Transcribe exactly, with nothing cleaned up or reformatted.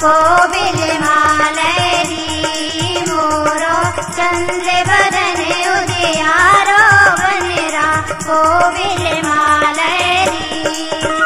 कोविल मालरी।